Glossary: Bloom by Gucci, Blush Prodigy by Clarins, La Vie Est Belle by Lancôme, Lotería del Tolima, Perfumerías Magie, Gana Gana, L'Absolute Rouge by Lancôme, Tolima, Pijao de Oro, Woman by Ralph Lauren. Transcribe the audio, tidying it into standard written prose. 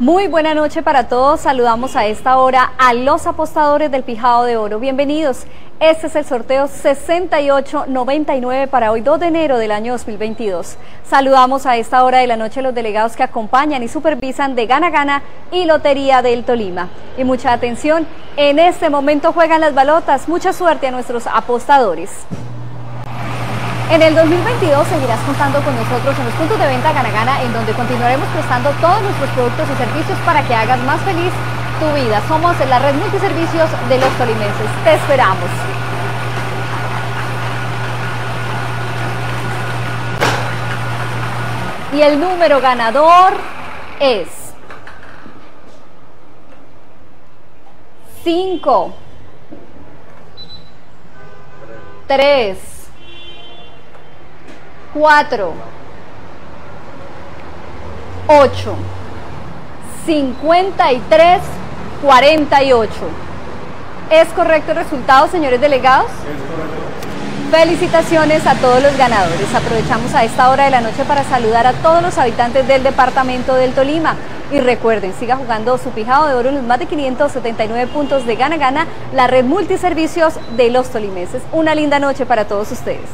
Muy buena noche para todos, saludamos a esta hora a los apostadores del Pijao de Oro, bienvenidos. Este es el sorteo 6899 para hoy 2 de enero del año 2022. Saludamos a esta hora de la noche los delegados que acompañan y supervisan de Gana Gana y Lotería del Tolima. Y mucha atención, en este momento juegan las balotas, mucha suerte a nuestros apostadores. En el 2022 seguirás contando con nosotros en los puntos de venta Gana Gana, en donde continuaremos prestando todos nuestros productos y servicios para que hagas más feliz tu vida. Somos la red multiservicios de los tolimenses. Te esperamos. Y el número ganador es 5, 3, 4, 8, 53, 48. ¿Es correcto el resultado, señores delegados? Es correcto. Felicitaciones a todos los ganadores. Aprovechamos a esta hora de la noche para saludar a todos los habitantes del departamento del Tolima. Y recuerden, siga jugando su Pijao de Oro en los más de 579 puntos de Gana Gana, la red multiservicios de los tolimenses. Una linda noche para todos ustedes.